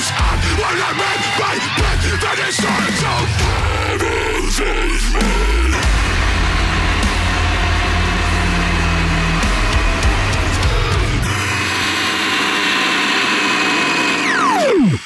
When I